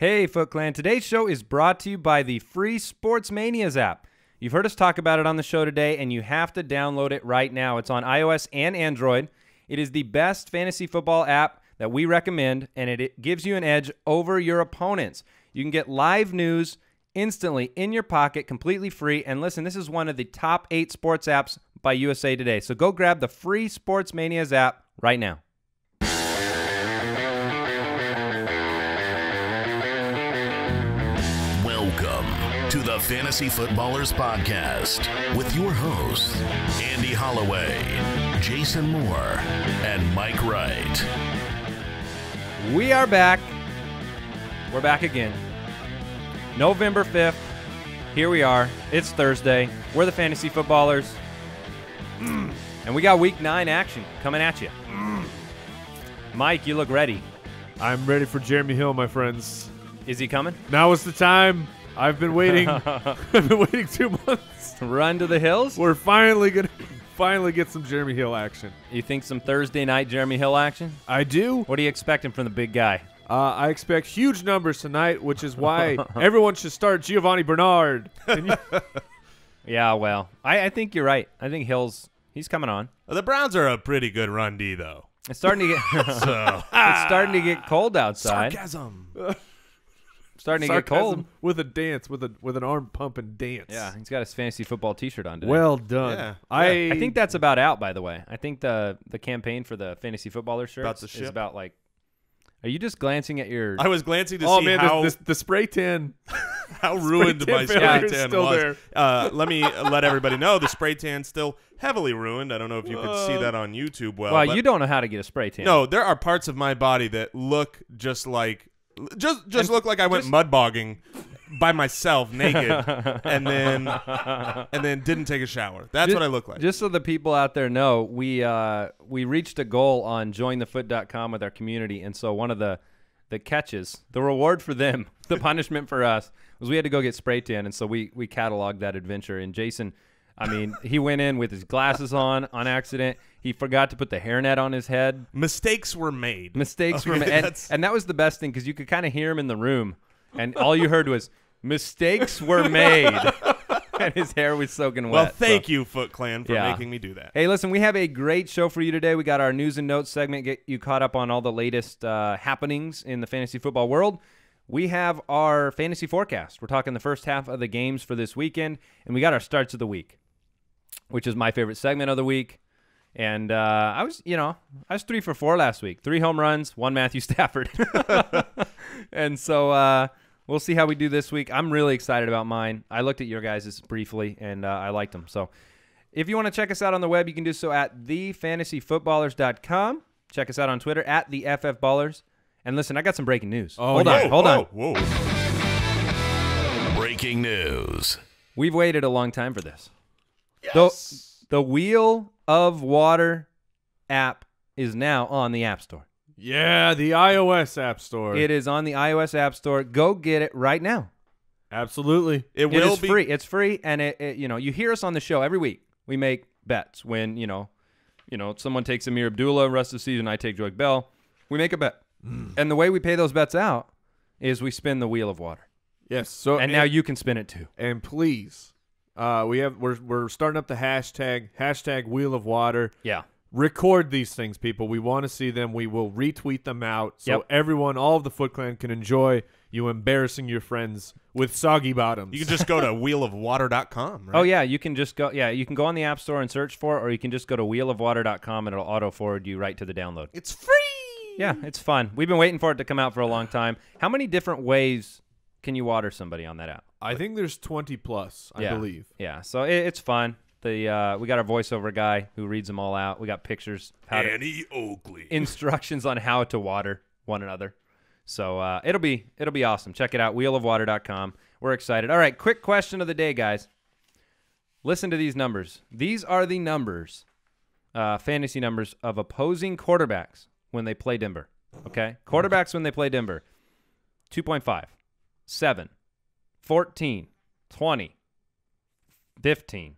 Hey, Foot Clan. Today's show is brought to you by the free Sports Manias app. You've heard us talk about it on the show today, and you have to download it right now. It's on iOS and Android. It is the best fantasy football app that we recommend, and it gives you an edge over your opponents. You can get live news instantly in your pocket, completely free. And listen, this is one of the top 8 sports apps by USA Today. So go grab the free Sports Manias app right now. To the Fantasy Footballers Podcast with your hosts, Andy Holloway, Jason Moore, and Mike Wright. We are back. We're back again. November 5th. Here we are. It's Thursday. We're the Fantasy Footballers. And we got Week 9 action coming at you. Mike, you look ready. I'm ready for Jeremy Hill, my friends. Is he coming? Now is the time. I've been waiting. I've been waiting 2 months. Run to the hills. We're finally gonna get some Jeremy Hill action. You think some Thursday night Jeremy Hill action? I do. What are you expecting from the big guy? I expect huge numbers tonight, which is why everyone should start Giovanni Bernard. Yeah, well, I think you're right. I think Hill's coming on. Well, the Browns are a pretty good run D though. It's starting to get it's starting to get cold outside. Sarcasm. Starting to sarcasm get cold with a dance, with an arm pump and dance. Yeah, he's got his fantasy football T-shirt on today. Well done. Yeah. I think that's about out. By the way, I think the campaign for the fantasy footballer shirt is about like. Are you just glancing at your? I was glancing to see how the spray tan. How ruined my spray tan was. Let me let everybody know the spray tan's still heavily ruined. I don't know if you could see that on YouTube. Well, you don't know how to get a spray tan. No, there are parts of my body that look just like. Just look like I went mud bogging by myself naked and then didn't take a shower. That's what I look like. Just so the people out there know, we reached a goal on jointhefoot.com with our community, and so one of the catches, the reward for them, the punishment for us, was we had to go get spray tan, and so we cataloged that adventure. And Jason, I mean, he went in with his glasses on accident. He forgot to put the hairnet on his head. Mistakes were made. And that was the best thing because you could kind of hear him in the room, and all you heard was, mistakes were made. And his hair was soaking wet. Well, thank you, Foot Clan, for making me do that. Hey, listen, we have a great show for you today. We got our news and notes segment, get you caught up on all the latest happenings in the fantasy football world. We have our fantasy forecast. We're talking the first half of the games for this weekend, and we got our starts of the week, which is my favorite segment of the week. And I was 3 for 4 last week. 3 home runs, 1 Matthew Stafford. And so we'll see how we do this week. I'm really excited about mine. I looked at your guys' briefly, and I liked them. So if you want to check us out on the web, you can do so at thefantasyfootballers.com. Check us out on Twitter, at theFFBallers. And listen, I got some breaking news. Oh, hold on. Breaking news. We've waited a long time for this. Yes. The Wheel of Water app is now on the App Store. Yeah, the iOS App Store. It is on the iOS App Store. Go get it right now. Absolutely. It is free. It's free, and you hear us on the show every week. We make bets when, someone takes Amir Abdullah, rest of the season, I take Joyke Bell. We make a bet. And the way we pay those bets out is we spin the Wheel of Water. Yes. And now you can spin it too. And please... We're starting up the hashtag Wheel of Water. Yeah. Record these things, people. We want to see them. We will retweet them out so everyone, all of the Foot Clan, can enjoy you embarrassing your friends with soggy bottoms. You can just go to wheelofwater.com, right? Oh, yeah. You can just go. Yeah, you can go on the App Store and search for it, or you can just go to wheelofwater.com and it'll auto-forward you right to the download. It's free! Yeah, it's fun. We've been waiting for it to come out for a long time. How many different ways can you water somebody on that app? I think there's 20-plus, I believe. Yeah, so it's fun. We got our voiceover guy who reads them all out. We got pictures. Annie Oakley. Instructions on how to water one another. So it'll be awesome. Check it out, wheelofwater.com. We're excited. All right, quick question of the day, guys. Listen to these numbers. These are the numbers, fantasy numbers, of opposing quarterbacks when they play Denver. Okay? Quarterbacks when they play Denver. 2.5. 7. 14, 20, 15,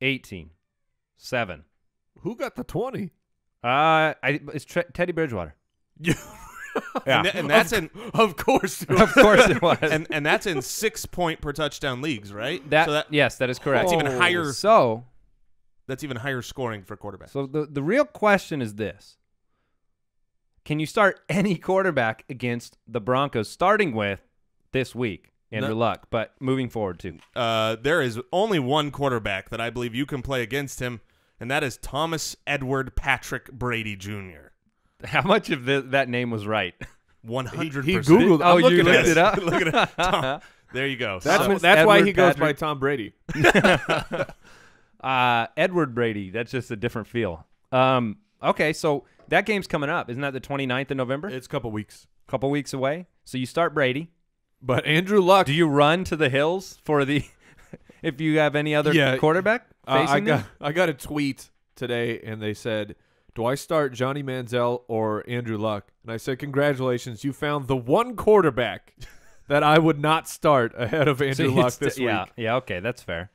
18, 7. Who got the 20? It's Teddy Bridgewater. Yeah. And that's of course it was. And that's in 6 point per touchdown leagues, right? Yes, that is correct. That's even higher. So that's even higher scoring for quarterbacks. So the real question is this: can you start any quarterback against the Broncos, starting with this week, Andrew Luck, but moving forward too? There is only one quarterback that I believe you can play against him, and that is Thomas Edward Patrick Brady Jr. How much of that name was right? 100%. He Googled. Oh, you looked it up? Look at it. Tom, there you go. That's why he goes by Tom Brady. Edward Brady. That's just a different feel. Okay, so that game's coming up. Isn't that the 29th of November? It's a couple weeks. Couple weeks away. So you start Brady. But Andrew Luck. Do you run to the hills for the – if you have any other quarterback facing them? I got a tweet today, and they said – do I start Johnny Manziel or Andrew Luck? And I said, congratulations, you found the one quarterback that I would not start ahead of Andrew Luck this week. Yeah, okay, that's fair.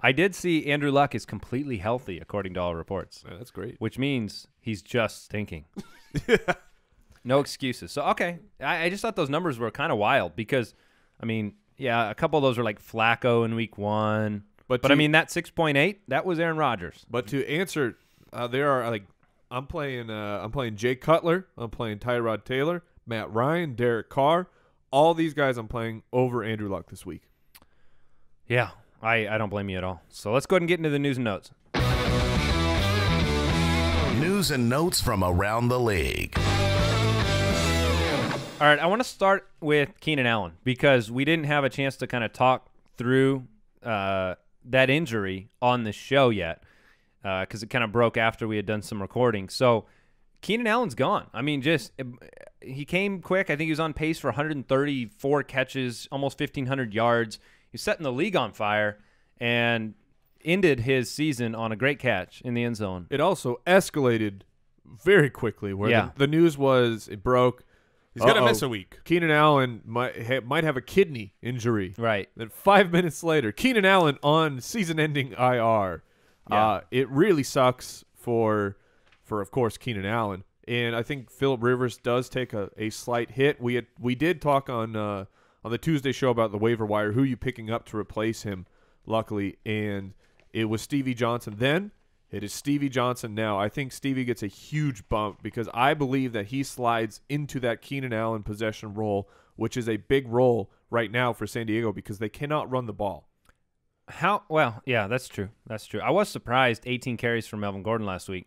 I did see Andrew Luck is completely healthy, according to all reports. Yeah, that's great. Which means he's just stinking. No excuses. So, okay, I just thought those numbers were kind of wild because, I mean, yeah, a couple of those were like Flacco in week one. But I mean, that 6.8, that was Aaron Rodgers. But to answer, there are like – I'm playing Jay Cutler. I'm playing Tyrod Taylor, Matt Ryan, Derek Carr. All these guys I'm playing over Andrew Luck this week. Yeah, I don't blame you at all. So let's go ahead and get into the news and notes. News and notes from around the league. All right, I want to start with Keenan Allen because we didn't have a chance to kind of talk through that injury on the show yet, because it kind of broke after we had done some recording. So Keenan Allen's gone. I mean, he came quick. I think he was on pace for 134 catches, almost 1,500 yards. He's setting the league on fire and ended his season on a great catch in the end zone. It also escalated very quickly where the news was it broke. He's going to miss a week. Keenan Allen might have a kidney injury. Right. Then 5 minutes later, Keenan Allen on season-ending IR. Yeah. It really sucks for of course, Keenan Allen. And I think Phillip Rivers does take a slight hit. We did talk on the Tuesday show about the waiver wire, who you picking up to replace him, luckily. And it was Stevie Johnson then. It is Stevie Johnson now. I think Stevie gets a huge bump because I believe that he slides into that Keenan Allen possession role, which is a big role right now for San Diego because they cannot run the ball. Well, yeah, that's true. That's true. I was surprised 18 carries from Melvin Gordon last week,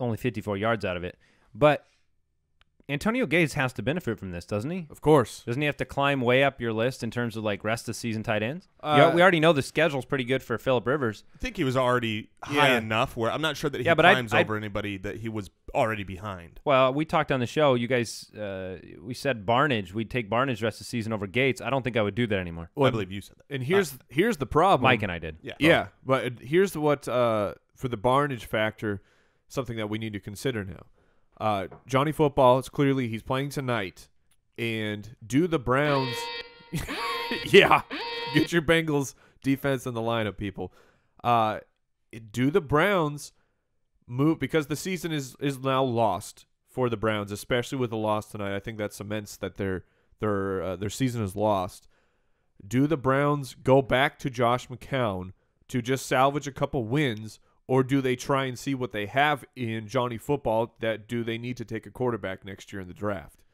only 54 yards out of it. But Antonio Gates has to benefit from this, doesn't he? Of course. Doesn't he have to climb way up your list in terms of like rest of season tight ends? We already know the schedule's pretty good for Phillip Rivers. I think he was already high enough where I'm not sure that he climbs over anybody that he was already behind. Well, we talked on the show. You guys, we said Barnidge. We'd take Barnidge rest of season over Gates. I don't think I would do that anymore. Well, I believe you said that. And here's the problem. Mike and I did. Yeah, but here's what for the Barnidge factor, something that we need to consider now. Johnny Football, it's clearly he's playing tonight. And do the Browns get your Bengals defense in the lineup, people. Do the Browns move, because the season is now lost for the Browns, especially with the loss tonight. I think that cements that their season is lost. Do the Browns go back to Josh McCown to just salvage a couple wins? Or do they try and see what they have in Johnny Football? That do they need to take a quarterback next year in the draft?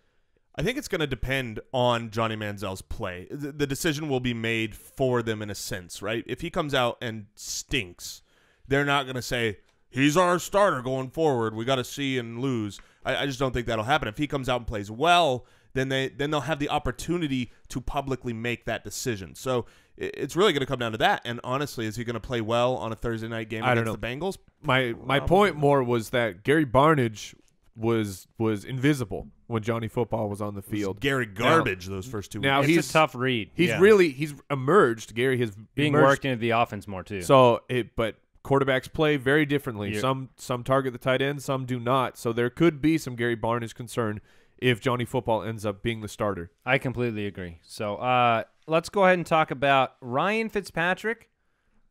I think it's going to depend on Johnny Manziel's play. The decision will be made for them in a sense, right? If he comes out and stinks, they're not going to say, he's our starter going forward. We got to see and lose. I just don't think that'll happen. If he comes out and plays well, then they'll have the opportunity to publicly make that decision. So it's really going to come down to that. And honestly, is he going to play well on a Thursday night game against the Bengals? My point more was that Gary Barnidge was invisible when Johnny Football was on the field. Gary Garbage those first 2 weeks. Now he's a tough read. He's emerged. Gary has being emerged. Worked into the offense more too. So but quarterbacks play very differently. Yeah. Some target the tight end, some do not. So there could be some Gary Barnidge concern if Johnny Football ends up being the starter. I completely agree. So let's go ahead and talk about Ryan Fitzpatrick.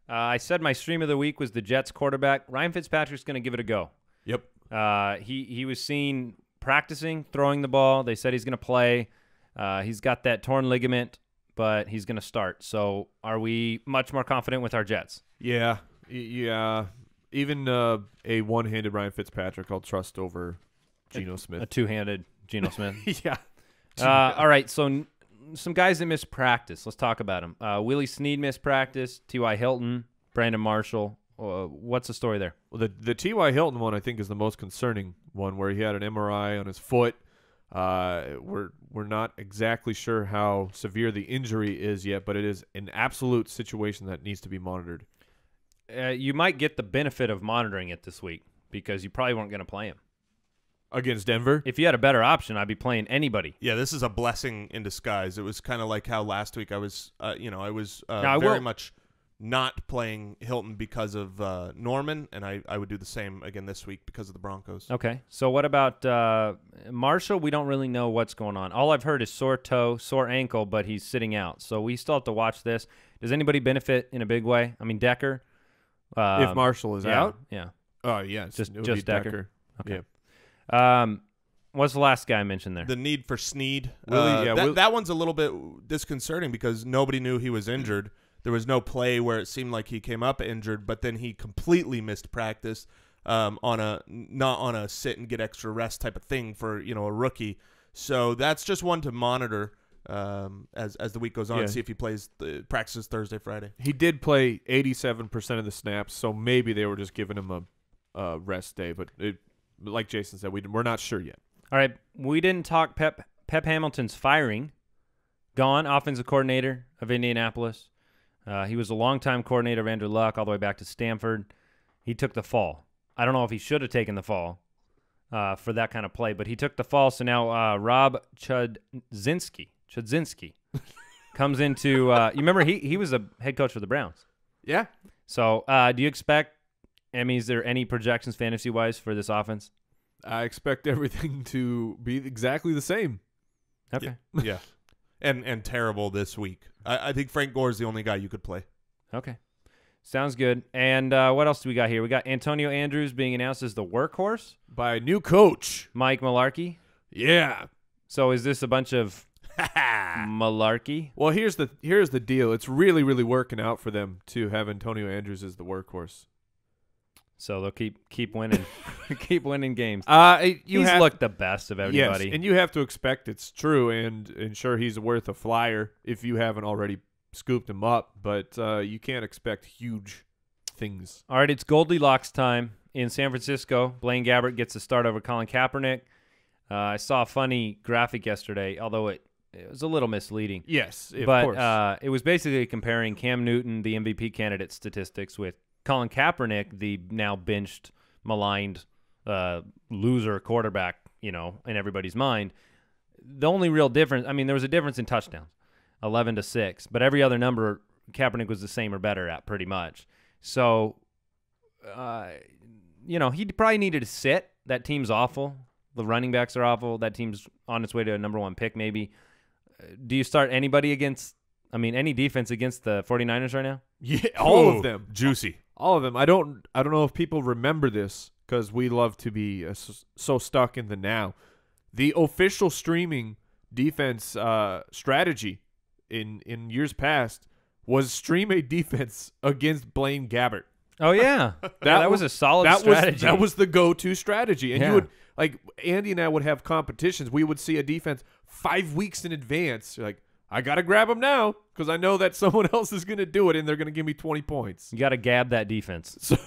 I said my stream of the week was the Jets quarterback. Ryan Fitzpatrick's going to give it a go. Yep. He was seen practicing throwing the ball. They said he's going to play. He's got that torn ligament, but he's going to start. So are we much more confident with our Jets? Yeah. Yeah. Even a one-handed Ryan Fitzpatrick I'll trust over Geno Smith. A two-handed Geno Smith. Yeah. All right, so some guys that missed practice. Let's talk about them. Willie Sneed missed practice, T.Y. Hilton, Brandon Marshall. What's the story there? Well, the T.Y. Hilton one I think is the most concerning one, where he had an MRI on his foot. We're not exactly sure how severe the injury is yet, but it is an absolute situation that needs to be monitored. You might get the benefit of monitoring it this week because you probably weren't going to play him. Against Denver? If you had a better option, I'd be playing anybody. Yeah, this is a blessing in disguise. It was kind of like how last week I was, very much not playing Hilton because of Norman, and I would do the same again this week because of the Broncos. Okay, so what about Marshall? We don't really know what's going on. All I've heard is sore toe, sore ankle, but he's sitting out. So we still have to watch this. Does anybody benefit in a big way? I mean, Decker. If Marshall is out? Yeah. Oh, yeah. Just Decker. Okay. Yeah. What's the last guy I mentioned there? The need for Sneed. That one's a little bit disconcerting because nobody knew he was injured. There was no play where it seemed like he came up injured, but then he completely missed practice not on a sit and get extra rest type of thing for, you know, a rookie. So that's just one to monitor as the week goes on, yeah. See if he plays practices Thursday, Friday. He did play 87% of the snaps, so maybe they were just giving him a rest day, but it. Like Jason said, we're not sure yet. All right, we didn't talk Pep Hamilton's firing. Gone, offensive coordinator of Indianapolis. He was a longtime coordinator of Andrew Luck all the way back to Stanford. He took the fall. I don't know if he should have taken the fall for that kind of play, but he took the fall. So now Rob Chudzinski comes into – you remember he was a head coach for the Browns. Yeah. So do you expect – is there any projections fantasy-wise for this offense? I expect everything to be exactly the same. Okay. Yeah. Yeah. And terrible this week. I think Frank Gore is the only guy you could play. Okay. Sounds good. And what else do we got here? We got Antonio Andrews being announced as the workhorse. By new coach. Mike Mularkey. Yeah. So is this a bunch of malarkey? Well, here's the deal. It's really, really working out for them to have Antonio Andrews as the workhorse. So they'll keep winning, keep winning games. He's looked the best of everybody, yes, and you have to expect it's true. And sure, he's worth a flyer if you haven't already scooped him up, but you can't expect huge things. All right, it's Goldilocks time in San Francisco. Blaine Gabbert gets a start over Colin Kaepernick. I saw a funny graphic yesterday, although it was a little misleading. Yes, of course. It was basically comparing Cam Newton, the MVP candidate, statistics with Colin Kaepernick, the now benched, maligned loser quarterback, you know, in everybody's mind. The only real difference, there was a difference in touchdowns, 11-6, but every other number Kaepernick was the same or better at pretty much. So, you know, he probably needed to sit. That team's awful. The running backs are awful. That team's on its way to a number 1 pick maybe. Do you start anybody against, any defense against the 49ers right now? Yeah, all of them. Juicy. All of them. I don't know if people remember this because we love to be so stuck in the now. The official streaming defense strategy in years past was stream a defense against Blaine Gabbert. Oh yeah, that was a solid strategy. That was the go-to strategy, and yeah. You would like Andy and I would have competitions. We would see a defense 5 weeks in advance. You're like, I got to grab them now because I know that someone else is going to do it and they're going to give me 20 points. You got to gab that defense. So,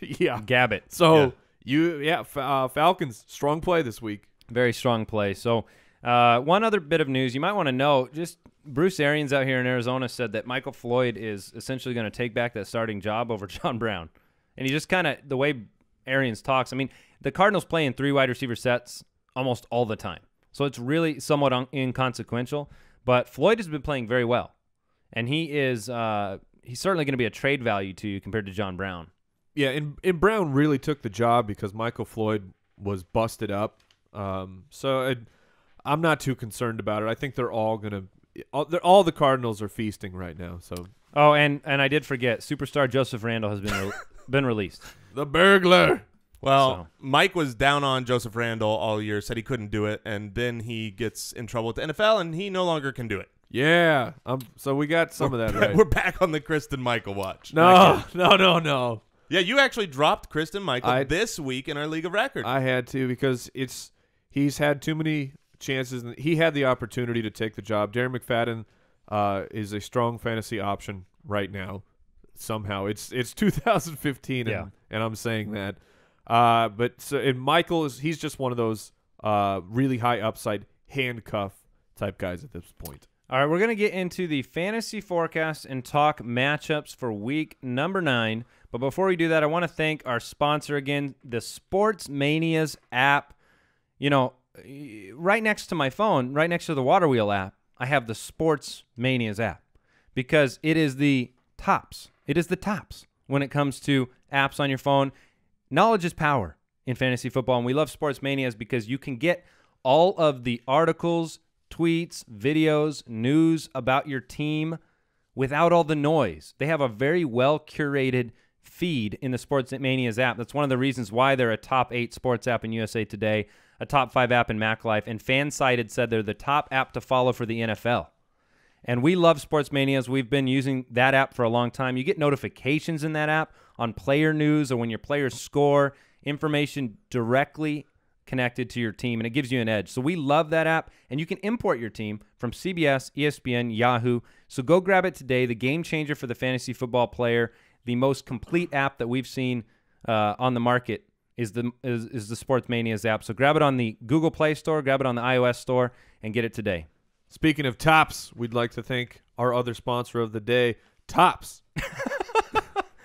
yeah. Gab it. So, yeah. Falcons, strong play this week. Very strong play. So, one other bit of news you might want to know, just Bruce Arians out here in Arizona said that Michael Floyd is essentially going to take back that starting job over John Brown. And he just kind of, the way Arians talks, the Cardinals play in 3 wide receiver sets almost all the time. So, it's really somewhat inconsequential. But Floyd has been playing very well, and he is he's certainly going to be a trade value to you compared to John Brown. Yeah, and Brown really took the job because Michael Floyd was busted up. I'm not too concerned about it. I think they're all going to all the Cardinals are feasting right now. So and I did forget, superstar Joseph Randle has been released. The burglar. Well, so Mike was down on Joseph Randle all year, said he couldn't do it, and then he gets in trouble with the NFL, and he no longer can do it. Yeah, so we got some of that right. We're back on the Christine Michael watch. No. Yeah, you actually dropped Christine Michael this week in our League of Record. I had to because he's had too many chances. He had the opportunity to take the job. Darren McFadden is a strong fantasy option right now. Somehow it's 2015, and I'm saying that. And Michael he's just one of those really high upside handcuff type guys at this point. All right, we're going to get into the fantasy forecast and talk matchups for week number 9. But before we do that, I want to thank our sponsor again, the Sports Manias app. You know, right next to my phone, right next to the Water Wheel app, I have the Sports Manias app because it is the tops. It is the tops when it comes to apps on your phone. Knowledge is power in fantasy football, and we love Sports Manias because you can get all of the articles, tweets, videos, news about your team without all the noise. They have a very well-curated feed in the Sports Manias app. That's one of the reasons why they're a top 5 sports app in USA Today, a top 5 app in MacLife, and FanSided said they're the top app to follow for the NFL. And we love Sports Manias. We've been using that app for a long time. You get notifications in that app on player news or when your players score, information directly connected to your team, and it gives you an edge. So we love that app, and you can import your team from CBS, ESPN, Yahoo. So go grab it today, the game changer for the fantasy football player, the most complete app that we've seen on the market is the Sports Manias app. So grab it on the Google Play Store, grab it on the iOS Store, and get it today. Speaking of Tops, we'd like to thank our other sponsor of the day, Tops.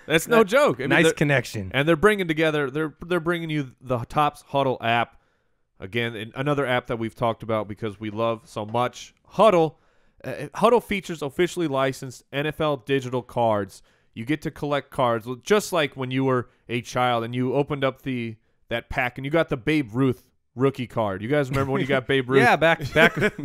That's no joke. I mean, nice connection. And they're bringing together. They're bringing you the Topps Huddle app, again, another app that we've talked about because we love so much. Huddle. Huddle features officially licensed NFL digital cards. You get to collect cards just like when you were a child and you opened up that pack and you got the Babe Ruth rookie card. You guys remember when you got Babe Ruth? Yeah, back when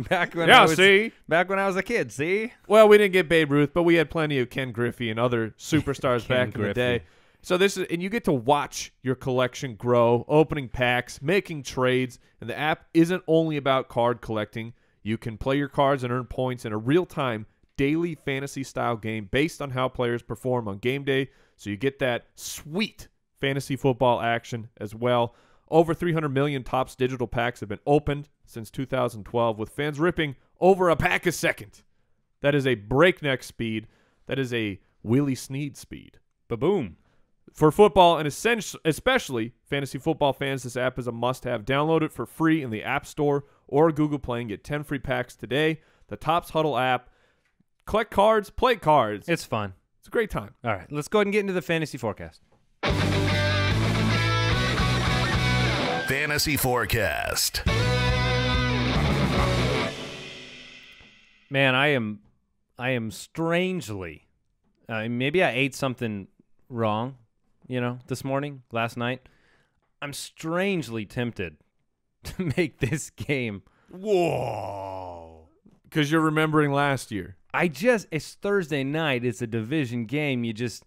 back when I was a kid, see? Well, we didn't get Babe Ruth, but we had plenty of Ken Griffey and other superstars back in the day. So and you get to watch your collection grow, opening packs, making trades, and the app isn't only about card collecting. You can play your cards and earn points in a real-time daily fantasy style game based on how players perform on game day. So you get that sweet fantasy football action as well. Over 300 million Topps digital packs have been opened since 2012, with fans ripping over a pack a second. That is a breakneck speed. That is a Willie Sneed speed. Ba-boom. For football, and especially fantasy football fans, this app is a must-have. Download it for free in the App Store or Google Play and get 10 free packs today. The Topps Huddle app. Collect cards, play cards. It's fun. It's a great time. All right, let's go ahead and get into the fantasy forecast. Fantasy forecast. Man, I am strangely, maybe I ate something wrong, this morning, last night. I'm strangely tempted to make this game. Whoa. Because you're remembering last year. It's Thursday night. It's a division game. You just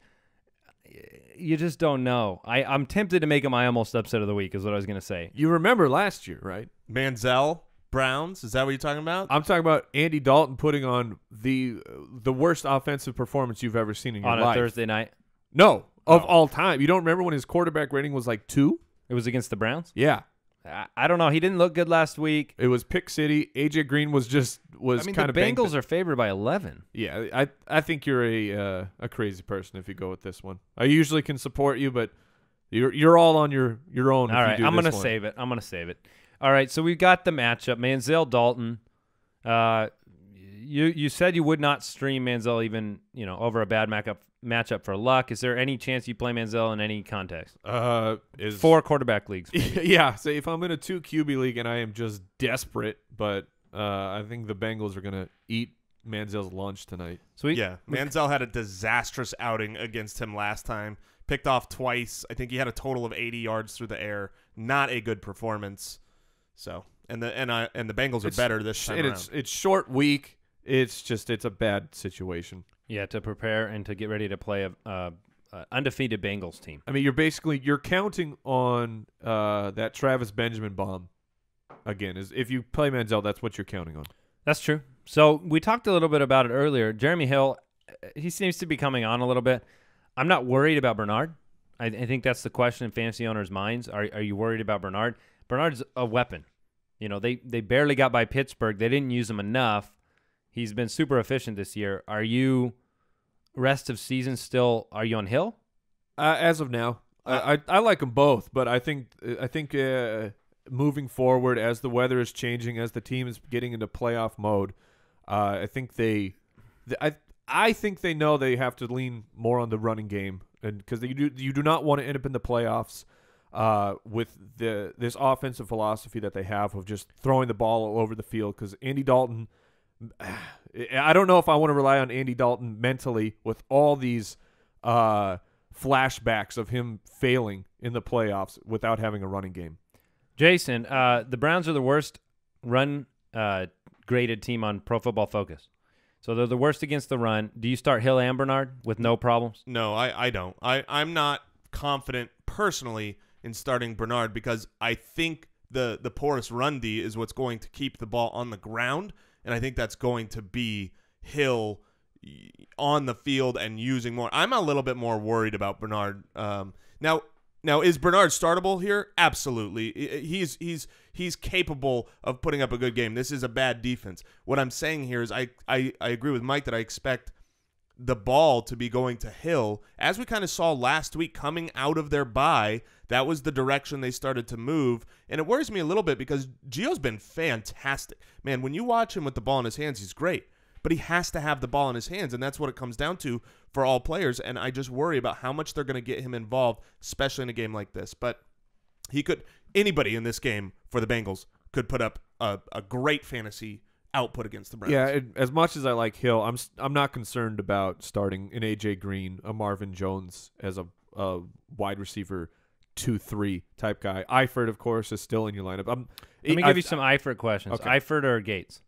don't know. I'm tempted to make it my almost upset of the week is what I was going to say. You remember last year, right? Manziel, Browns, is that what you're talking about? I'm talking about Andy Dalton putting on the worst offensive performance you've ever seen in your life. On a Thursday night? No, of all time. You don't remember when his quarterback rating was like 2? It was against the Browns? Yeah. I don't know. He didn't look good last week. It was Pick City. AJ Green was kind of banged. The Bengals are favored by 11. Yeah, I think you're a crazy person if you go with this one. I usually can support you, but you're all on your own. All right, I'm gonna save it. I'm gonna save it. All right, so we've got the matchup: Manziel, Dalton. You said you would not stream Manziel even over a bad matchup for Luck. Is there any chance you play Manziel in any context? Four quarterback leagues. Yeah. So if I'm in a 2 QB league and I am just desperate, but I think the Bengals are going to eat Manziel's lunch tonight. Sweet. Yeah. Manziel had a disastrous outing against him last time. Picked off twice. I think he had a total of 80 yards through the air. Not a good performance. So, and the Bengals are better this time around. It's short week. It's a bad situation. Yeah, to prepare and to get ready to play a undefeated Bengals team. I mean, you're counting on that Travis Benjamin bomb again. Is if you play Manziel, that's what you're counting on. That's true. So we talked a little bit about it earlier. Jeremy Hill, he seems to be coming on a little bit. I'm not worried about Bernard. I think that's the question in fantasy owners' minds. Are you worried about Bernard? Bernard's a weapon. You know, they barely got by Pittsburgh. They didn't use him enough. He's been super efficient this year. Are you rest of season still? Are you on Hill? As of now, I like them both, but I think moving forward, as the weather is changing, as the team is getting into playoff mode, I think I think they know they have to lean more on the running game, and because you do not want to end up in the playoffs with this offensive philosophy that they have of just throwing the ball all over the field. Because Andy Dalton, I don't know if I want to rely on Andy Dalton mentally with all these flashbacks of him failing in the playoffs without having a running game. Jason, the Browns are the worst run graded team on Pro Football Focus. So they're the worst against the run. Do you start Hill and Bernard with no problems? No, I don't. I'm not confident personally in starting Bernard because I think the porous run D is what's going to keep the ball on the ground, and I think that's going to be Hill on the field and using more. I'm a little bit more worried about Bernard. Now, is Bernard startable here? Absolutely. He's capable of putting up a good game. This is a bad defense. What I'm saying here is I agree with Mike that I expect the ball to be going to Hill. As we kind of saw last week coming out of their bye, that was the direction they started to move. And it worries me a little bit because Gio's been fantastic. Man, when you watch him with the ball in his hands, he's great. But he has to have the ball in his hands, and that's what it comes down to for all players. And I just worry about how much they're going to get him involved, especially in a game like this. But anybody in this game for the Bengals could put up a great fantasy output against the Browns. Yeah, as much as I like Hill, I'm not concerned about starting an AJ Green, a Marvin Jones as a wide receiver 2-3 type guy. Eifert, of course, is still in your lineup. Let me give you some Eifert questions. Okay. Eifert or Gates?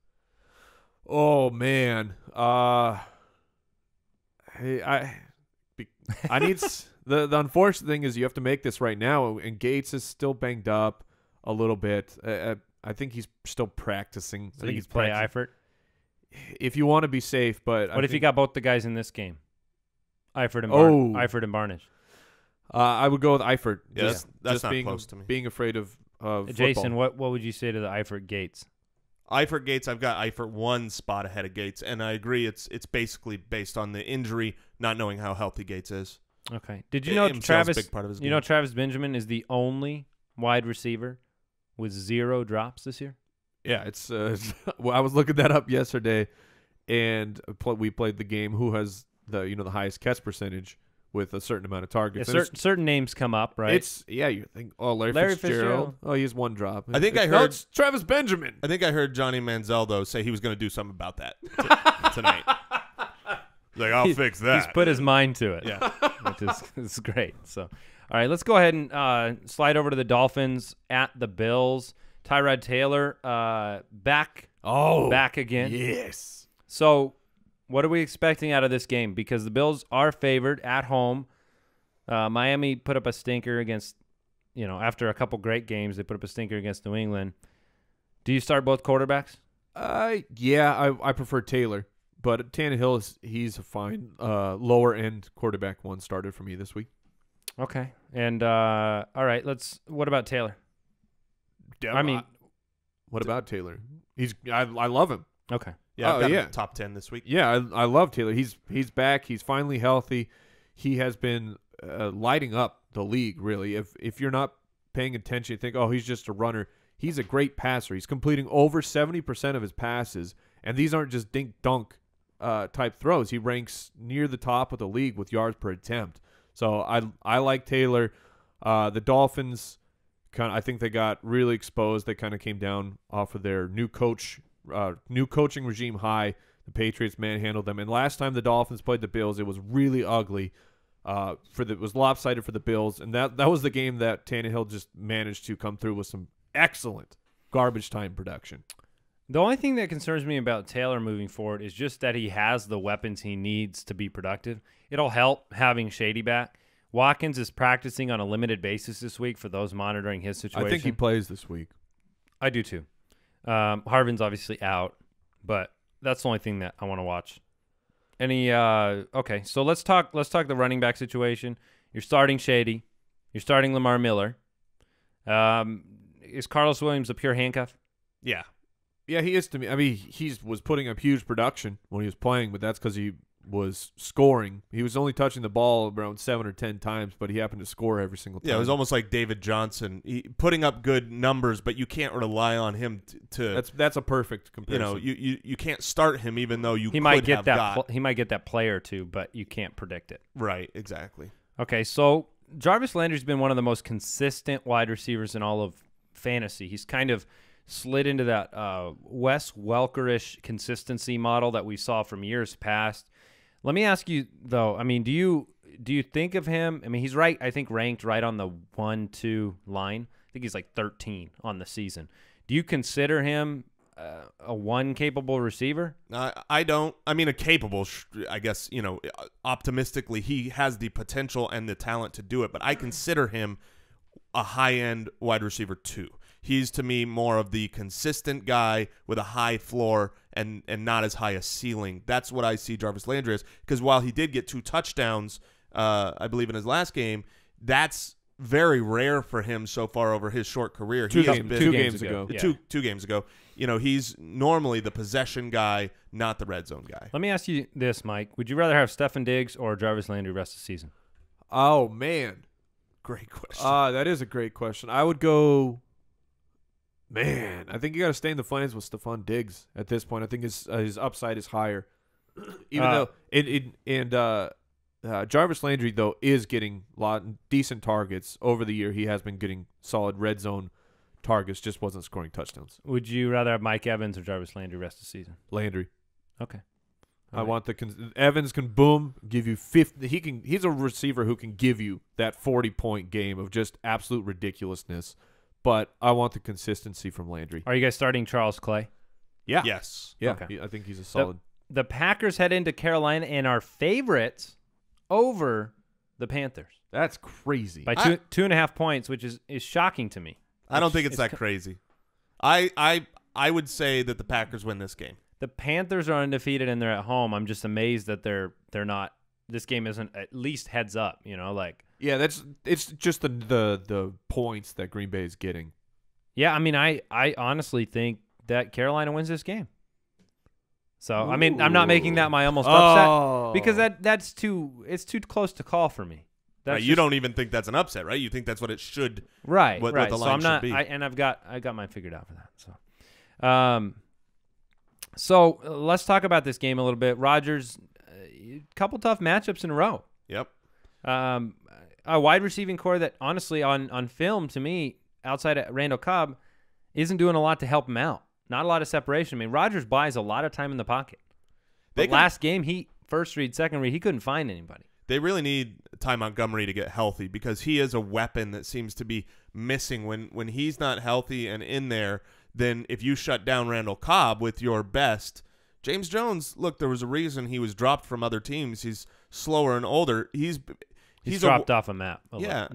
Oh man, I need the unfortunate thing is you have to make this right now, and Gates is still banged up a little bit. I think he's still practicing. So I think he's play Eifert if you want to be safe. But what if you got both the guys in this game, Eifert and Barnidge? I would go with Eifert. Yeah, that's not close to me. Being afraid of Jason, football. What would you say to the Eifert Gates? Eifert Gates, I've got Eifert one spot ahead of Gates, and I agree it's basically based on the injury, not knowing how healthy Gates is. Okay. Did you know Travis Benjamin is the only wide receiver with 0 drops this year? Yeah, I was looking that up yesterday, and we played the game who has the highest catch percentage with a certain amount of targets. Yeah, certain names come up, right? You think, oh, Larry Fitzgerald. Oh, he has 1 drop. I heard Travis Benjamin. I think I heard Johnny Manziel though say he was going to do something about that tonight. I'll fix that. He's put his mind to it. Yeah, which is great. So, all right, let's go ahead and slide over to the Dolphins at the Bills. Tyrod Taylor back again. Yes. So, what are we expecting out of this game? Because the Bills are favored at home. Miami put up a stinker against, after a couple great games, they put up a stinker against New England. Do you start both quarterbacks? I prefer Taylor, but Tannehill he's a fine lower end quarterback one starter for me this week. Okay, and all right, what about Taylor? What about Taylor? I love him. Okay. Yeah, I've got him top 10 this week. Yeah, I love Taylor. He's back. He's finally healthy. He has been lighting up the league, really. If you're not paying attention, you think, oh, he's just a runner. He's a great passer. He's completing over 70% of his passes, and these aren't just dink-dunk type throws. He ranks near the top of the league with yards per attempt. So I like Taylor. The Dolphins, I think they got really exposed. They kind of came down off of their new coaching regime high. The Patriots manhandled them, and last time the Dolphins played the Bills, it was really ugly. It was lopsided for the Bills, and that was the game that Tannehill just managed to come through with some excellent garbage time production. The only thing that concerns me about Taylor moving forward is just that he has the weapons he needs to be productive. It'll help having Shady back. Watkins is practicing on a limited basis this week for those monitoring his situation. I think he plays this week. I do too. Harvin's obviously out, but that's the only thing that I want to watch. Okay, so let's talk the running back situation. You're starting Shady. You're starting Lamar Miller. Is Carlos Williams a pure handcuff? Yeah. Yeah, he is to me. I mean, he was putting up huge production when he was playing, but that's because he was scoring. He was only touching the ball around 7 or 10 times, but he happened to score every single time. Yeah, it was almost like David Johnson. He, putting up good numbers, but you can't rely on him to. That's a perfect comparison. You know, you can't start him even though you he might get that play or two, but you can't predict it. Right, exactly. Okay, so Jarvis Landry's been one of the most consistent wide receivers in all of fantasy. He's kind of slid into that Wes Welker-ish consistency model that we saw from years past. Let me ask you though, I mean, do you think of him? I mean, he's right, I think ranked right on the 1-2 line. I think he's like 13 on the season. Do you consider him a one capable receiver? I don't. I mean, a capable, I guess, you know, optimistically he has the potential and the talent to do it, but I consider him a high-end wide receiver too. He's to me more of the consistent guy with a high floor and not as high a ceiling. That's what I see Jarvis Landry as, because while he did get 2 touchdowns, I believe in his last game, that's very rare for him so far over his short career. Two games ago. You know, he's normally the possession guy, not the red zone guy. Let me ask you this, Mike. Would you rather have Stefon Diggs or Jarvis Landry rest of the season? Oh, man. Great question. That is a great question. I would go... Man, I think you got to stay in the flames with Stephon Diggs at this point. I think his upside is higher, even though Jarvis Landry though is getting decent targets over the year. He has been getting solid red zone targets, just wasn't scoring touchdowns. Would you rather have Mike Evans or Jarvis Landry rest of the season? Landry. Okay. I want the Evans can boom, give you 50. He's a receiver who can give you that 40-point game of just absolute ridiculousness. But I want the consistency from Landry. Are you guys starting Charles Clay? Yeah. Yes. Yeah. Okay. I think he's a solid. The Packers head into Carolina and are favorites over the Panthers. That's crazy. By 2.5 points, which is shocking to me. I don't think it's that crazy. I would say that the Packers win this game. The Panthers are undefeated and they're at home. I'm just amazed that they're not. This game isn't at least heads up. You know, like. Yeah, it's just the points that Green Bay is getting. Yeah, I mean, I honestly think that Carolina wins this game. So, ooh. I mean, I'm not making that my almost upset because it's too close to call for me. That's right, you don't even think that's an upset, right? You think that's what it should, right? What the line so I'm not, should be. And I got mine figured out for that. So, so let's talk about this game a little bit. Rodgers, a couple tough matchups in a row. Yep. A wide receiving core that honestly on film to me, outside of Randall Cobb, isn't doing a lot to help him out. Not a lot of separation. I mean, Rodgers buys a lot of time in the pocket. But last game, first read, second read, he couldn't find anybody. They really need Ty Montgomery to get healthy because he is a weapon that seems to be missing. When he's not healthy and in there, then if you shut down Randall Cobb with your best, James Jones, look, there was a reason he was dropped from other teams. He's slower and older. He's dropped off a map. Yeah.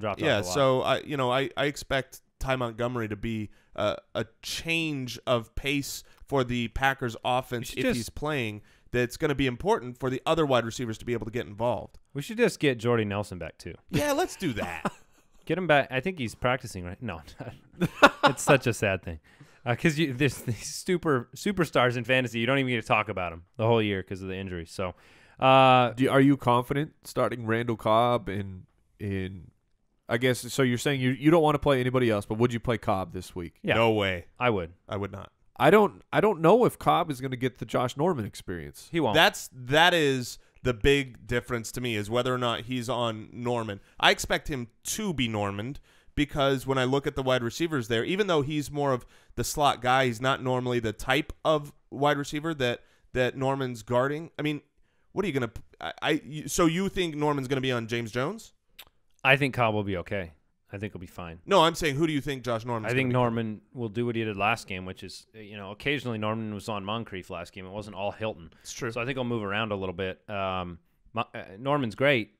So I expect Ty Montgomery to be a change of pace for the Packers offense if he's playing. That's going to be important for the other wide receivers to be able to get involved. We should just get Jordy Nelson back too. Yeah, let's do that. Get him back. I think he's practicing right now. No, it's such a sad thing because there's these superstars in fantasy. You don't even get to talk about them the whole year because of the injury. So. Are you confident starting Randall Cobb in I guess so you're saying you don't want to play anybody else, but would you play Cobb this week? Yeah. No way. I would. I would not. I don't know if Cobb is going to get the Josh Norman experience. He won't. That is the big difference to me is whether or not he's on Norman. I expect him to be Norman'd because when I look at the wide receivers there, even though he's more of the slot guy, he's not normally the type of wide receiver that Norman's guarding. I mean, what are you going to – so you think Norman's going to be on James Jones? I think Cobb will be okay. I think he'll be fine. No, I'm saying, who do you think Josh Norman's going to be? I think Norman will do what he did last game, which is, you know, occasionally Norman was on Moncrief last game. It wasn't all Hilton. It's true. So I think he'll move around a little bit. Norman's great.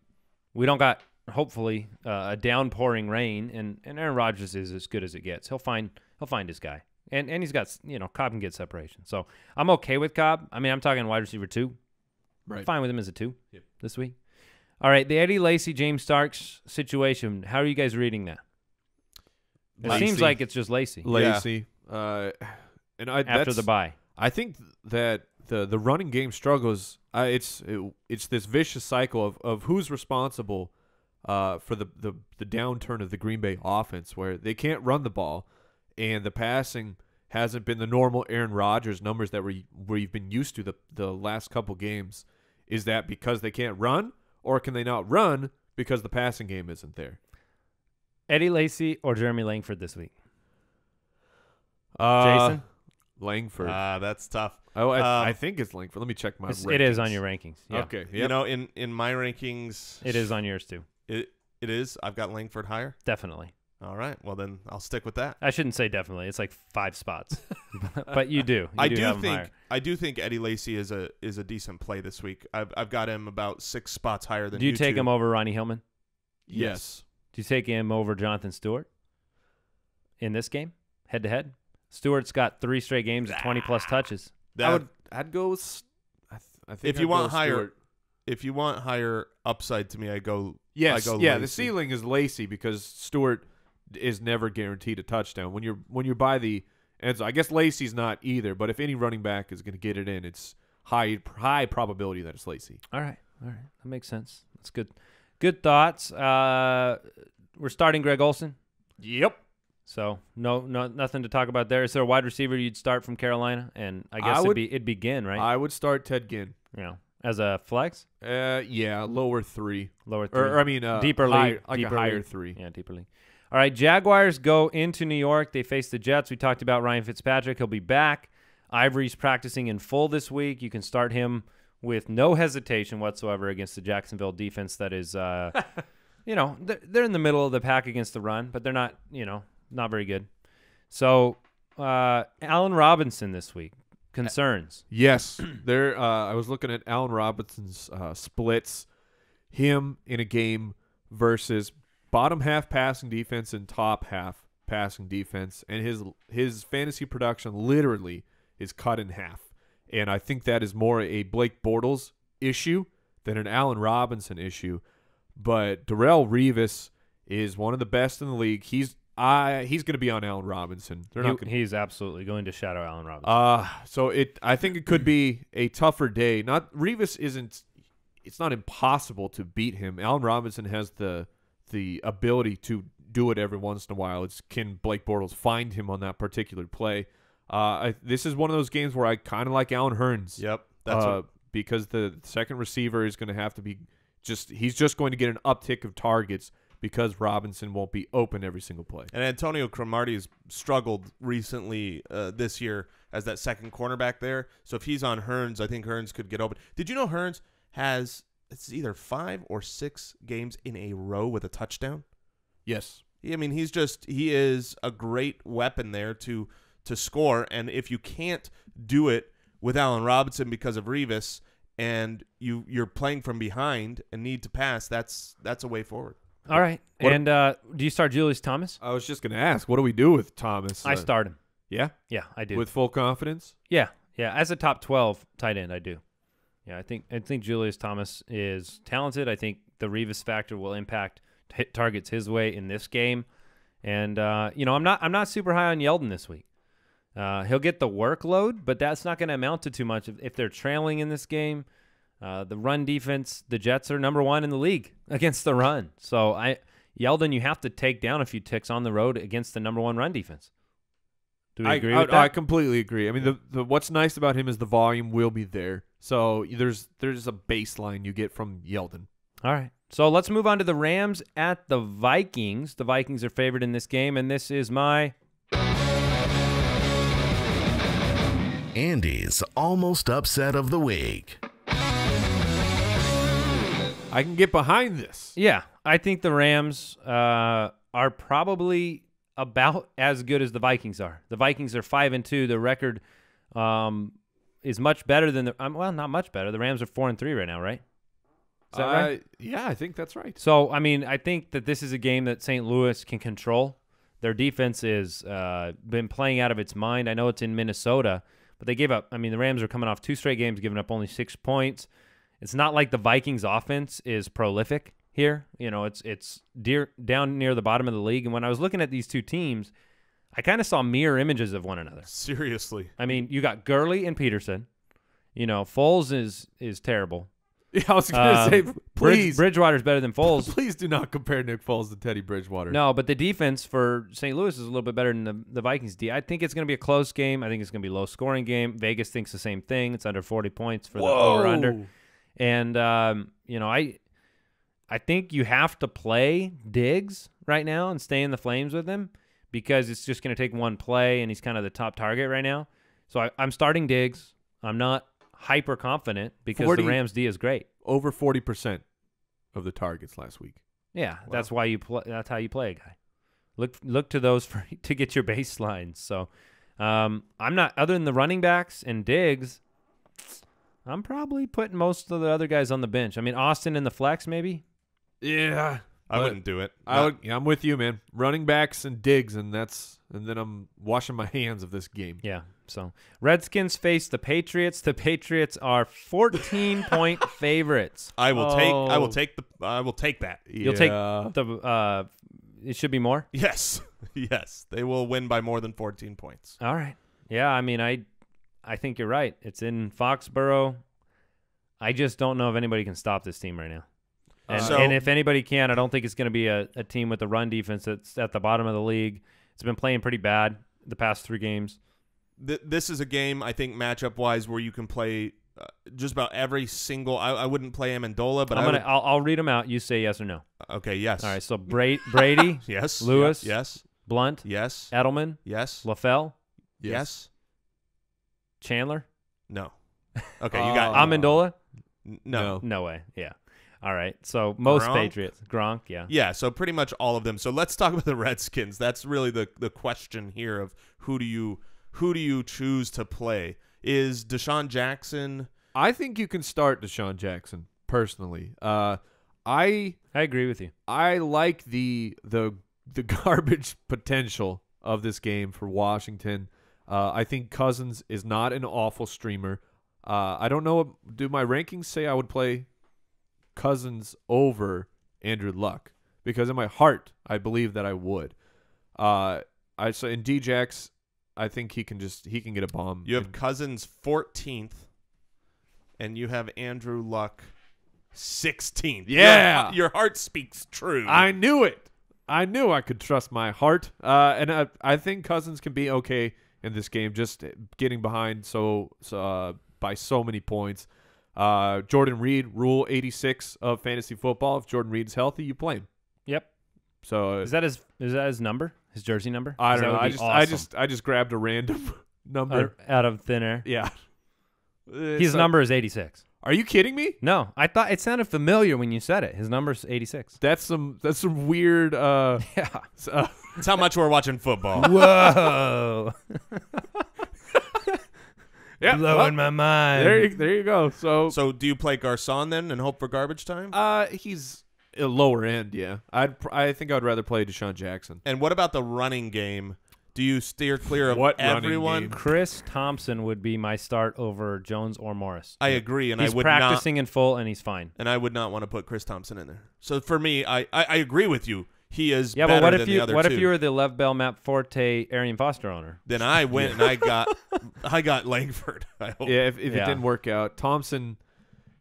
We don't got, hopefully, a downpouring rain, and Aaron Rodgers is as good as it gets. He'll find his guy. And he's got, you know, Cobb can get separation. So I'm okay with Cobb. I mean, I'm talking wide receiver 2. Right. I'm fine with him as a 2 this week. All right, the Eddie Lacy, James Starks situation. How are you guys reading that? It seems like it's just Lacy. Lacy. Yeah. And after the bye. I think that the running game struggles. It's this vicious cycle of who's responsible for the downturn of the Green Bay offense, where they can't run the ball, and the passing hasn't been the normal Aaron Rodgers numbers that we've been used to the last couple games. Is that because they can't run? Or can they not run because the passing game isn't there? Eddie Lacy or Jeremy Langford this week? Jason? Langford. That's tough. I think it's Langford. Let me check my rankings. It is on your rankings. Yeah. Okay. Yep. You know, in my rankings. It is on yours too. It is? I've got Langford higher? Definitely. All right. Well, then I'll stick with that. I shouldn't say definitely. It's like 5 spots. But you do. I do think Eddie Lacy is a decent play this week. I've got him about 6 spots higher than you. Do you take him over Ronnie Hillman? Yes. Do you take him over Jonathan Stewart in this game, head-to-head? Stewart's got 3 straight games, 20-plus touches. I'd go with – if you want higher upside to me, I go – Lacy. The ceiling is Lacy because Stewart – is never guaranteed a touchdown when you're by the end zone. I guess Lacy's not either, but if any running back is going to get it in, it's high probability that it's Lacy. All right, that makes sense. That's good thoughts. We're starting Greg Olsen. Yep. So nothing to talk about there. Is there a wide receiver you'd start from Carolina? And I guess it'd be Ginn, right? I would start Ted Ginn. Yeah. As a flex? Yeah, lower three, or I mean, deeper league, like a higher three. Yeah, deeper league. All right, Jaguars go into New York. They face the Jets. We talked about Ryan Fitzpatrick. He'll be back. Ivory's practicing in full this week. You can start him with no hesitation whatsoever against the Jacksonville defense that is, you know, they're in the middle of the pack against the run, but they're not, you know, not very good. So, Allen Robinson this week. Concerns. Yes. I was looking at Allen Robinson's splits. Him in a game versus bottom half passing defense and top half passing defense, and his fantasy production literally is cut in half. And I think that is more a Blake Bortles issue than an Allen Robinson issue. But Darrelle Revis is one of the best in the league. He's going to be on Allen Robinson. He's absolutely going to shadow Allen Robinson. I think it could be a tougher day. It's not impossible to beat him. Allen Robinson has the ability to do it every once in a while. It's can Blake Bortles find him on that particular play. This is one of those games where I kind of like Allen Hurns. Yep, that's because the second receiver is going to have to be he's just going to get an uptick of targets because Robinson won't be open every single play. And Antonio Cromartie has struggled recently this year as that second cornerback there. So if he's on Hurns, I think Hurns could get open. Did you know Hurns has it's either 5 or 6 games in a row with a touchdown? Yes. I mean, he is a great weapon there to score. And if you can't do it with Allen Robinson because of Revis and you're playing from behind and need to pass, that's a way forward. All right. Do you start Julius Thomas? I was just going to ask, what do we do with Thomas? I start him. Yeah? Yeah, I do. With full confidence? Yeah. Yeah, as a top 12 tight end, I do. Yeah, I think Julius Thomas is talented. I think the Revis factor will impact targets his way in this game, and you know, I'm not super high on Yeldon this week. He'll get the workload, but that's not going to amount to too much if they're trailing in this game. The run defense, the Jets are #1 in the league against the run. So Yeldon, you have to take down a few ticks on the road against the #1 run defense. Do we agree with that? I completely agree. I mean, the what's nice about him is the volume will be there. So there's a baseline you get from Yeldon. All right. So let's move on to the Rams at the Vikings. The Vikings are favored in this game, and this is my Andy's Almost Upset of the Week. I can get behind this. Yeah. I think the Rams are probably about as good as the Vikings are. The Vikings are 5-2. Their record is much better than the well, not much better. The Rams are 4-3 right now, right? Is that right? Yeah, I think that's right. So, I mean, I think that this is a game that St. Louis can control. Their defense has been playing out of its mind. I know it's in Minnesota, but they gave up. I mean, the Rams are coming off 2 straight games, giving up only 6 points. It's not like the Vikings' offense is prolific here. You know, it's down near the bottom of the league. And when I was looking at these two teams, I kind of saw mirror images of one another. Seriously. I mean, you got Gurley and Peterson. You know, Foles is terrible. Yeah, I was going to say, please. Bridgewater's better than Foles. Please do not compare Nick Foles to Teddy Bridgewater. No, but the defense for St. Louis is a little bit better than the Vikings' D. I think it's going to be a close game. I think it's going to be a low-scoring game. Vegas thinks the same thing. It's under 40 points for the over-under. And, you know, I think you have to play Diggs right now and stay in the flames with him because it's just going to take one play, and he's kind of the top target right now. So I'm starting Diggs. I'm not hyper confident because the Rams D is great. Over 40% of the targets last week. Yeah, wow. That's why you play. That's how you play a guy. Look to those to get your baselines. So, I'm not, other than the running backs and Diggs, I'm probably putting most of the other guys on the bench. I mean, Austin in the flex maybe. Yeah, I wouldn't do it. I would. Yeah, I'm with you, man. Running backs and Diggs, and then I'm washing my hands of this game. Yeah. So Redskins face the Patriots. The Patriots are 14-point favorites. I will take that. You'll take the it should be more? Yes. Yes. They will win by more than 14 points. All right. Yeah, I mean I think you're right. It's in Foxborough. I just don't know if anybody can stop this team right now. And if anybody can, I don't think it's gonna be a team with a run defense that's at the bottom of the league. It's been playing pretty bad the past 3 games. This is a game, I think, matchup-wise, where you can play just about every single. I wouldn't play Amendola, but I'll read them out. You say yes or no. Okay, yes. All right. So Brady, yes. Lewis, yes. Blunt, yes. Edelman, yes. LaFell, yes. Chandler, no. Okay, you got Amendola, no. No way. Yeah. All right. So most Gronk? Patriots, Gronk, yeah. Yeah, so pretty much all of them. So let's talk about the Redskins. That's really the question here of who do you choose to play? Is Deshaun Jackson? I think you can start Deshaun Jackson personally. I agree with you. I like the garbage potential of this game for Washington. I think Cousins is not an awful streamer. I don't know. Do my rankings say I would play Cousins over Andrew Luck? Because in my heart, I believe that I would. In DJX, I think he can get a bomb. You have Cousins 14th, and you have Andrew Luck 16th. Yeah, your heart speaks true. I knew it. I knew I could trust my heart, and I think Cousins can be okay in this game, just getting behind by so many points. Jordan Reed, Rule 86 of fantasy football. If Jordan Reed's healthy, you play him. Yep. So is that his number? His jersey number? I don't know. I just grabbed a random number out of thin air. Yeah. His number is 86. Are you kidding me? No, I thought it sounded familiar when you said it. His number's 86. That's some weird. Yeah. It's how much we're watching football. Whoa. Yeah, blowing my mind. There you go. So do you play Garcon then and hope for garbage time? He's a lower end, yeah. I think I'd rather play Deshaun Jackson. And what about the running game? Do you steer clear of everyone? Chris Thompson would be my start over Jones or Morris. I agree, and he's practicing in full, and he's fine. And I would not want to put Chris Thompson in there. So for me, I agree with you. He is better than the other two. What if you were the Lev Bell Map Forte Arian Foster owner? Then I went and I got Langford. I hope. Yeah, if it didn't work out, Thompson.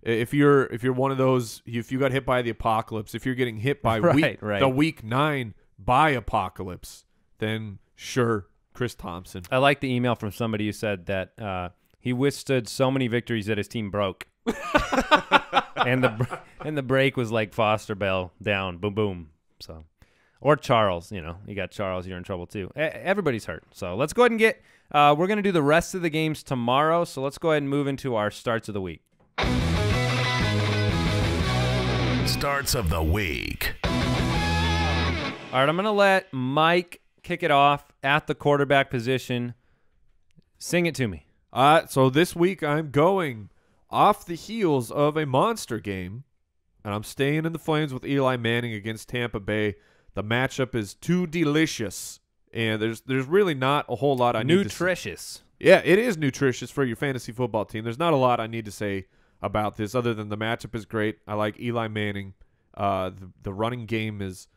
If you're one of those, if you got hit by the apocalypse, if you're getting hit by the week 9 by apocalypse, then sure, Chris Thompson. I like the email from somebody who said that he withstood so many victories that his team broke, and the break was like Foster Bell down, boom boom. So, or Charles, you know, you got Charles, you're in trouble too. Everybody's hurt. So let's go ahead and get. We're gonna do the rest of the games tomorrow. So let's go ahead and move into our starts of the week. Starts of the week. All All right, I'm going to let Mike kick it off at the quarterback position. Sing it to me. So this week I'm going off the heels of a monster game, and I'm staying in the flames with Eli Manning against Tampa Bay. The matchup is too delicious, and there's really not a whole lot I need to say. Nutritious. Yeah, it is nutritious for your fantasy football team. There's not a lot I need to say about this other than the matchup is great. I like Eli Manning. The running game is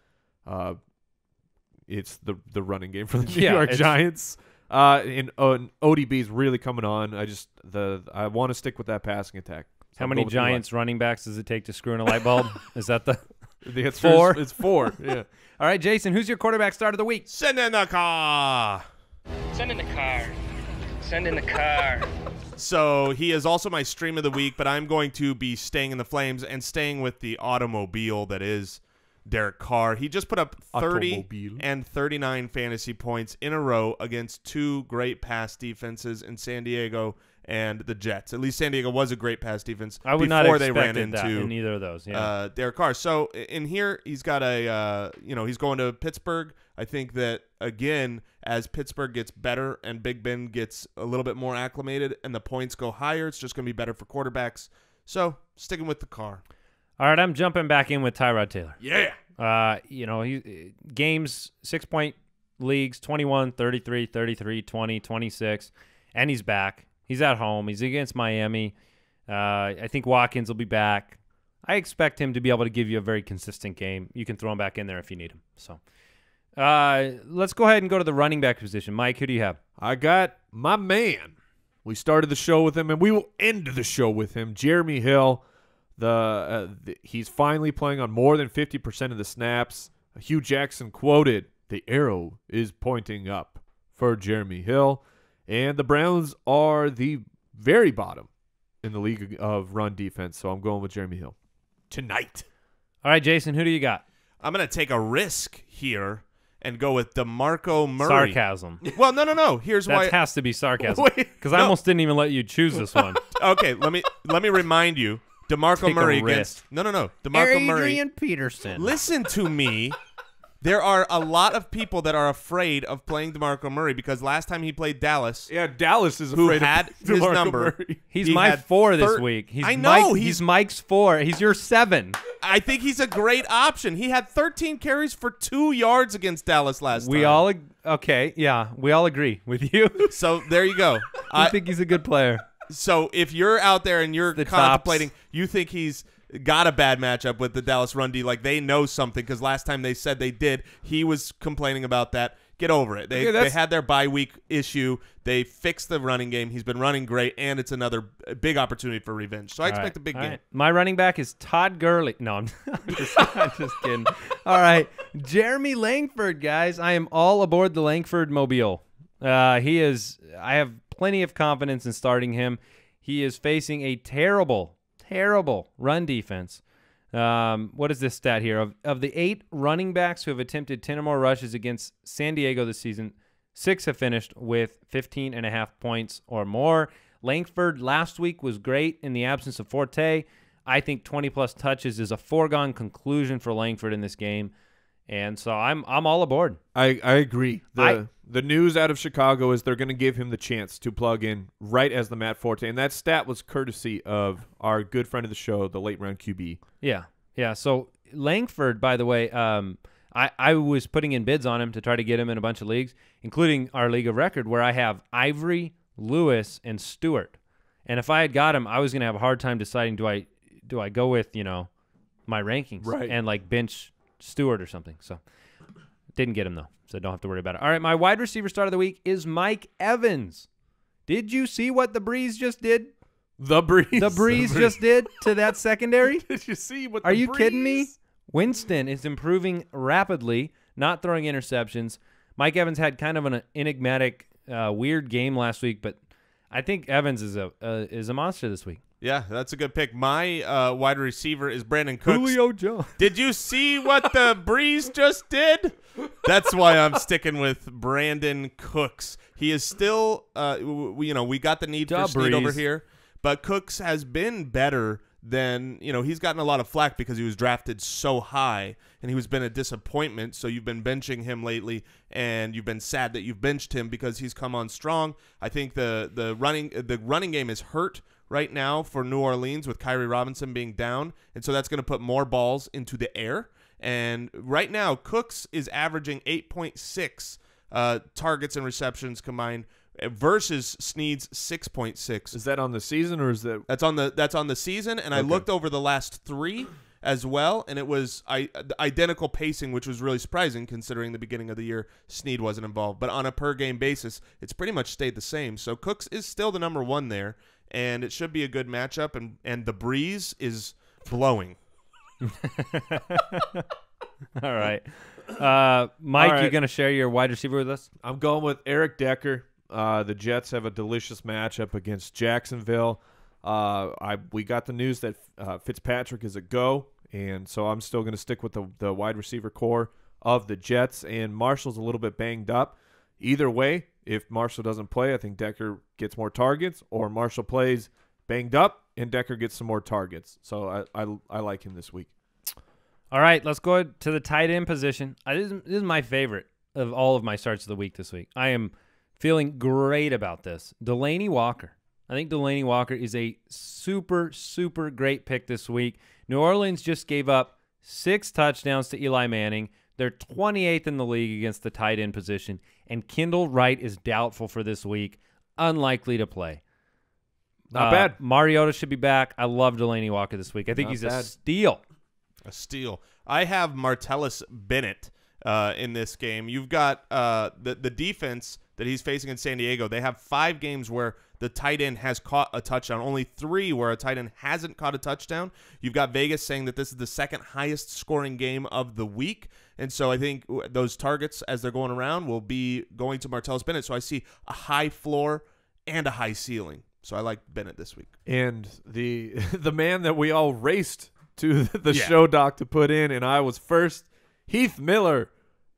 it's the running game for the New York Giants. And ODB's really coming on. I want to stick with that passing attack. So how many Giants running backs does it take to screw in a light bulb? Is that the answer? Four? It's four. Yeah. All right, Jason, who's your quarterback start of the week? Send in the car. Send in the car. Send in the car. So he is also my stream of the week, but I'm going to be staying in the flames and staying with the automobile that is Derek Carr. He just put up 30 and 39 fantasy points in a row against two great pass defenses in San Diego and the Jets. At least San Diego was a great pass defense before they ran into neither of those. Yeah. Derek Carr. So in here, he's got a he's going to Pittsburgh. I think that again, as Pittsburgh gets better and Big Ben gets a little bit more acclimated and the points go higher, it's just going to be better for quarterbacks. So sticking with the Carr. All right, I'm jumping back in with Tyrod Taylor. Yeah. He games, 6-point leagues, 21, 33, 33, 20, 26, and he's back. He's at home. He's against Miami. I think Watkins will be back. I expect him to be able to give you a very consistent game. You can throw him back in there if you need him. So let's go ahead and go to the running back position. Mike, who do you have? I got my man. We started the show with him, and we will end the show with him, Jeremy Hill. He's finally playing on more than 50% of the snaps. Hugh Jackson quoted, "The arrow is pointing up for Jeremy Hill," and the Browns are the very bottom in the league of run defense. So I'm going with Jeremy Hill tonight. All right, Jason, who do you got? I'm going to take a risk here and go with DeMarco Murray. Sarcasm. Well, no. Here's why. That has to be sarcasm because I almost didn't even let you choose this one. Okay, let me remind you. DeMarco Murray against DeMarco Murray. Adrian Peterson. Listen to me. There are a lot of people that are afraid of playing DeMarco Murray because last time he played Dallas. Yeah, Dallas is afraid of his number. Murray. He my four this week. He's Mike's four. He's your seven. I think he's a great option. He had 13 carries for 2 yards against Dallas last time. We all agree with you. So there you go. I think he's a good player. So if you're out there and you're contemplating, you think he's got a bad matchup with the Dallas run D, like they know something because last time they said they did, he was complaining about that. Get over it. They had their bye week issue. They fixed the running game. He's been running great, and it's another big opportunity for revenge. So I expect a big game. Right. My running back is Todd Gurley. No, I'm just kidding. All right, Jeremy Langford, guys. I am all aboard the Langford Mobile. I have plenty of confidence in starting him. He is facing a terrible, terrible run defense. What is this stat here? Of the 8 running backs who have attempted 10 or more rushes against San Diego this season, 6 have finished with 15.5 points or more. Langford last week was great in the absence of Forte. I think 20-plus touches is a foregone conclusion for Langford in this game. And so I'm all aboard. I agree. The news out of Chicago is they're going to give him the chance to plug in right as the Matt Forte. And that stat was courtesy of our good friend of the show, the late-round QB. Yeah, yeah. So Langford, by the way, I was putting in bids on him to try to get him in a bunch of leagues, including our league of record where I have Ivory, Lewis, and Stewart. And if I had got him, I was going to have a hard time deciding do I go with, my rankings and bench Stewart or something. So didn't get him though, so don't have to worry about it. All right, my wide receiver start of the week is Mike Evans. Did you see what the Breeze just did? The breeze just did to that secondary? Did you see what Are the you breeze? Kidding me? Winston is improving rapidly, not throwing interceptions. Mike Evans had kind of an enigmatic weird game last week, but I think Evans is a monster this week. Yeah, that's a good pick. My wide receiver is Brandon Cooks. Julio Jones. Did you see what the Breeze just did? That's why I'm sticking with Brandon Cooks. He is still, we got the need for Sneed over here, but Cooks has been better then, you know, he's gotten a lot of flack because he was drafted so high and he was been a disappointment. So you've been benching him lately and you've been sad that you've benched him because he's come on strong. I think the running game is hurt right now for New Orleans with Kyrie Robinson being down. And so that's going to put more balls into the air. And right now, Cooks is averaging 8.6 targets and receptions combined versus Sneed's 6.6. Is that on the season, or is that that's on the season? And okay. I looked over the last three as well, and it was identical pacing, which was really surprising considering the beginning of the year Sneed wasn't involved. But on a per game basis, it's pretty much stayed the same. So Cooks is still the number one there, and it should be a good matchup. And the breeze is blowing. All right. Mike, all right. You going to share your wide receiver with us? I'm going with Eric Decker. The Jets have a delicious matchup against Jacksonville. We got the news that Fitzpatrick is a go, and so I'm still going to stick with the wide receiver core of the Jets, and Marshall's a little bit banged up. Either way, if Marshall doesn't play, I think Decker gets more targets, or Marshall plays banged up and Decker gets some more targets. So I like him this week. All right, let's go to the tight end position. This is my favorite of all of my starts of the week this week. I am feeling great about this. Delaney Walker. I think Delaney Walker is a super, super great pick this week. New Orleans just gave up 6 touchdowns to Eli Manning. They're 28th in the league against the tight end position, and Kendall Wright is doubtful for this week, unlikely to play. Not bad. Mariota should be back. I love Delaney Walker this week. I think he's a steal. A steal. I have Martellus Bennett in this game. You've got the defense that he's facing in San Diego. They have 5 games where the tight end has caught a touchdown, only 3 where a tight end hasn't caught a touchdown. You've got Vegas saying that this is the second highest scoring game of the week. And so I think those targets as they're going around will be going to Martellus Bennett. So I see a high floor and a high ceiling. So I like Bennett this week. And the man that we all raced to the show doc to put in, and I was first, Heath Miller.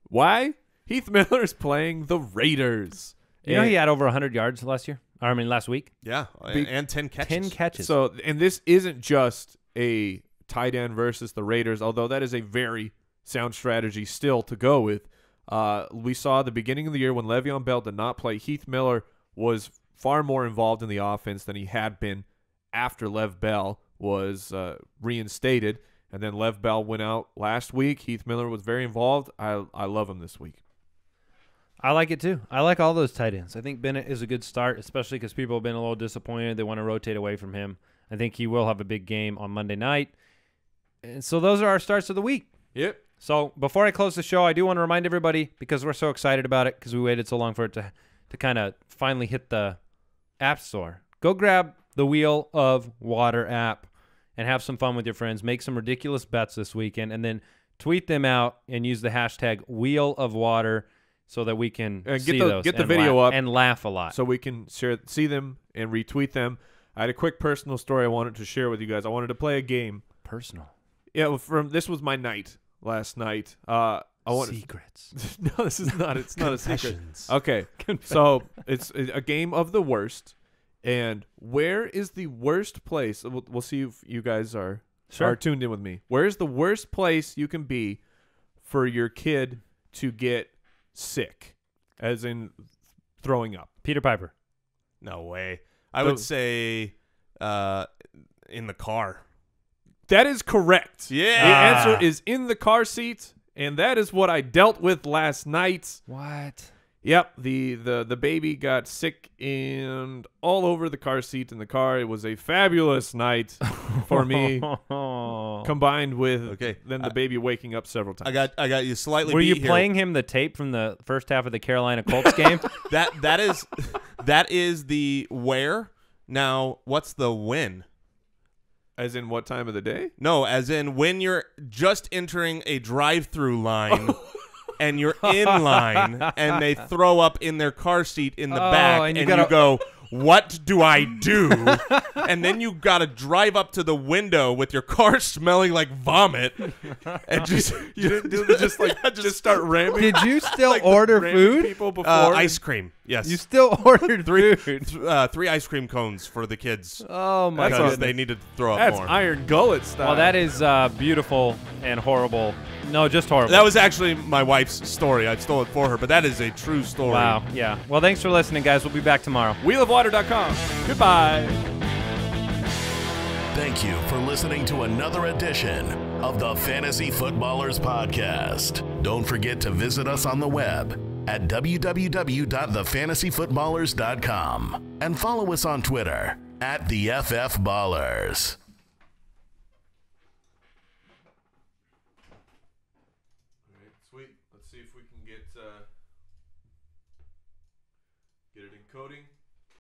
Why? Heath Miller is playing the Raiders. You know he had over 100 yards last year? I mean, last week? Yeah, and 10 catches. 10 catches. So, and this isn't just a tight end versus the Raiders, although that is a very sound strategy still to go with. We saw the beginning of the year when Le'Veon Bell did not play, Heath Miller was far more involved in the offense than he had been after Lev Bell was reinstated. And then Lev Bell went out last week. Heath Miller was very involved. I love him this week. I like it too. I like all those tight ends. I think Bennett is a good start, especially because people have been a little disappointed. They want to rotate away from him. I think he will have a big game on Monday night. And so those are our starts of the week. Yep. So before I close the show, I do want to remind everybody, because we're so excited about it because we waited so long for it to kind of finally hit the App Store. Go grab the Wheel of Water app and have some fun with your friends. Make some ridiculous bets this weekend, and then tweet them out and use the hashtag Wheel of Water so that we can see those. Get the video up and laugh a lot, so we can share, see them, and retweet them. I had a quick personal story I wanted to share with you guys. I wanted to play a game. Personal. Yeah, from this was my night last night. Secrets. No, this is not. It's not a secret. Okay, so it's a game of the worst. And where is the worst place? We'll see if you guys are tuned in with me. Where is the worst place you can be for your kid to get sick, as in throwing up? Peter Piper. No way. I would say in the car. That is correct. Yeah. The answer is in the car seat, and that is what I dealt with last night. What? Yep, the baby got sick and all over the car seat in the car. It was a fabulous night for me, combined with then the baby waking up several times. I got you slightly. Were you playing him the tape from the first half of the Carolina Colts game? that is the where. Now, what's the when? As in what time of the day? No, as in when you're just entering a drive-through line. And you're in line, and they throw up in their car seat in the back, and you go, what do I do? And then you got to drive up to the window with your car smelling like vomit, and just start ramming. Did you still order food? People before ice cream. Yes. You still ordered three ice cream cones for the kids. Oh, my God. Because they needed to throw up more. That's iron gullet style. Well, that is beautiful and horrible. No, just horrible. That was actually my wife's story. I stole it for her, but that is a true story. Wow, yeah. Well, thanks for listening, guys. We'll be back tomorrow. Wheelofwater.com. Goodbye. Thank you for listening to another edition of the Fantasy Footballers Podcast. Don't forget to visit us on the web at www.thefantasyfootballers.com and follow us on Twitter at the FF Ballers. Coding.